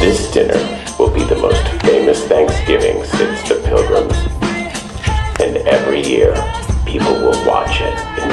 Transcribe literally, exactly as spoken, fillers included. This dinner will be the most famous Thanksgiving since the Pilgrims. And every year, people will watch it in